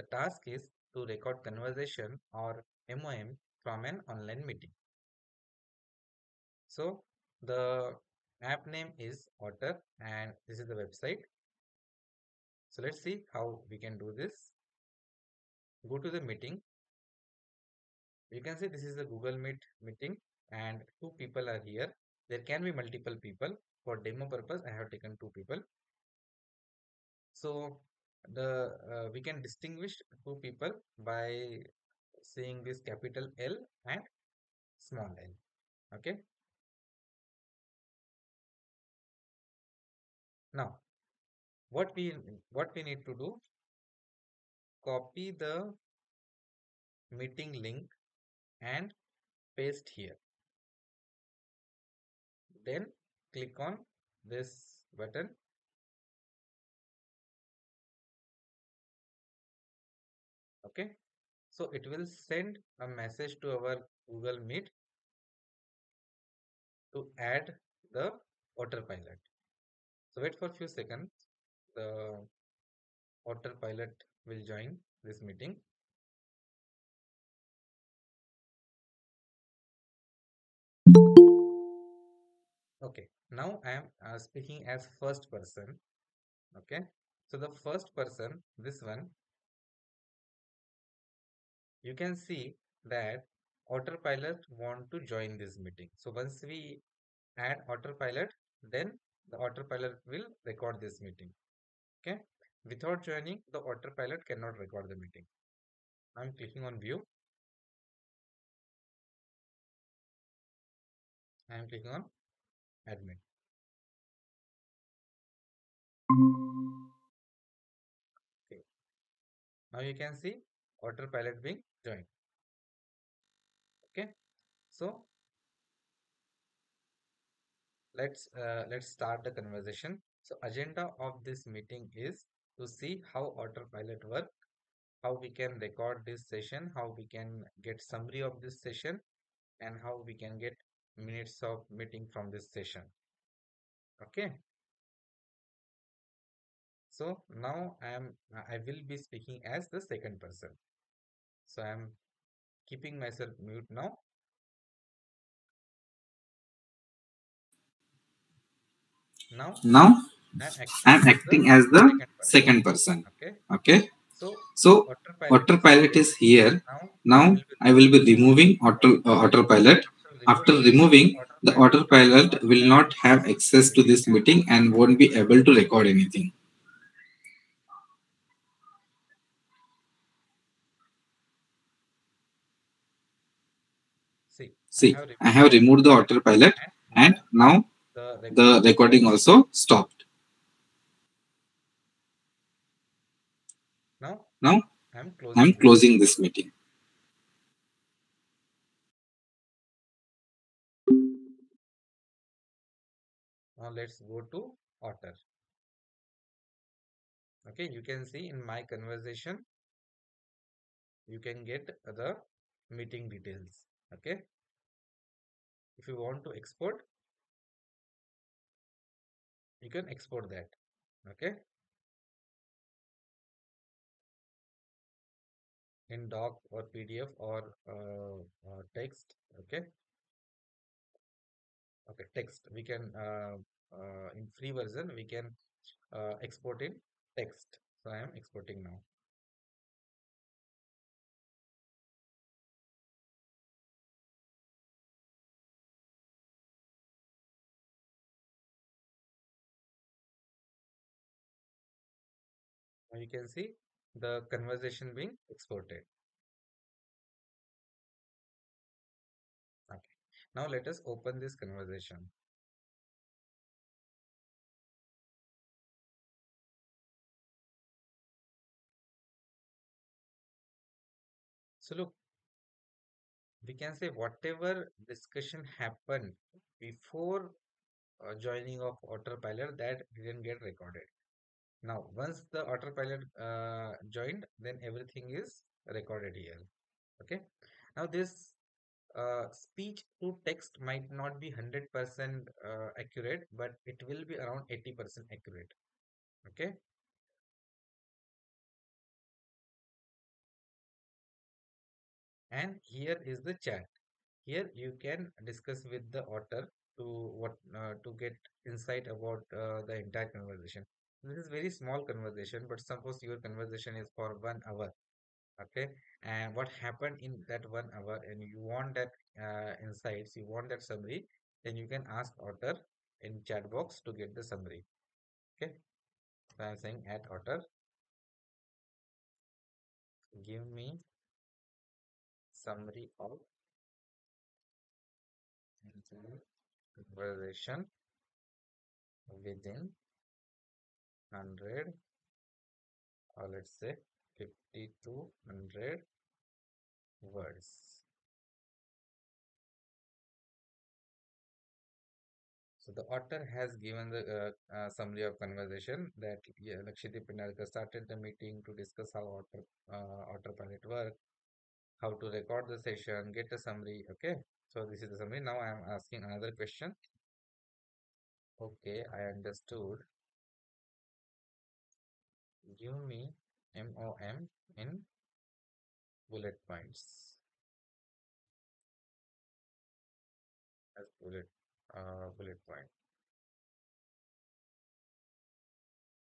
The task is to record conversation or MOM from an online meeting. So the app name is Otter and this is the website. So let's see how we can do this. Go to the meeting. You can see this is a Google Meet meeting and two people are here. There can be multiple people. For demo purpose I have taken two people. So we can distinguish two people by seeing this capital L and small l. Okay. Now what we need to do, copy the meeting link and paste here. Then click on this button. Okay, so it will send a message to our Google Meet to add the OtterPilot. So wait for a few seconds. The OtterPilot will join this meeting. Okay, now I am speaking as first person. Okay, so the first person, this one, you can see that OtterPilot want to join this meeting. So once we add OtterPilot, then the OtterPilot will record this meeting. Okay, without joining, the OtterPilot cannot record the meeting. I am clicking on view. I am clicking on admin. Okay. Now you can see OtterPilot being joined. Okay, so let's start the conversation. So agenda of this meeting is to see how OtterPilot works, how we can record this session, how we can get summary of this session, and how we can get minutes of meeting from this session. Okay, so now I will be speaking as the second person. So I am keeping myself mute now. Now I am acting as the second person. Okay. So OtterPilot is here. Now I will be removing OtterPilot. After removing, the OtterPilot will not have access to this meeting and won't be able to record anything. See, I have removed the OtterPilot and now the recording also stopped. Now I am closing this meeting. Now let's go to Otter. Okay, you can see in my conversation, you can get the meeting details. Okay, if you want to export, you can export that. Okay, in doc or PDF or text. Okay, text we can in free version we can export in text. So I am exporting now. You can see the conversation being exported. Okay. Now let us open this conversation. So look, we can say whatever discussion happened before joining of OtterPilot, that didn't get recorded. Now once the OtterPilot joined, then everything is recorded here. Okay, now this speech to text might not be 100% accurate, but it will be around 80% accurate. Okay, And here is the chat. Here you can discuss with the Otter to get insight about the entire conversation. This is very small conversation, but suppose your conversation is for 1 hour, okay, and what happened in that 1 hour, and you want that insights, you want that summary, then you can ask Otter in chat box to get the summary. Okay, so I'm saying at Otter, give me summary of conversation within 100 or let's say 50 to 100 words. So the Otter has given the summary of conversation that Laxdip Pendharkar started the meeting to discuss how OtterPilot work, how to record the session, get a summary. Okay, so this is the summary. Now I am asking another question. Okay, I understood. Give me MOM in bullet points. As bullet point.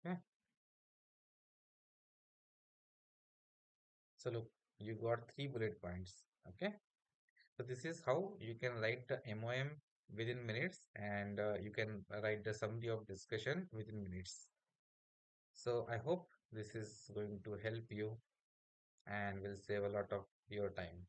Okay. So look, you got 3 bullet points. Okay. So this is how you can write the MOM within minutes, and you can write the summary of discussion within minutes. So I hope this is going to help you and will save a lot of your time.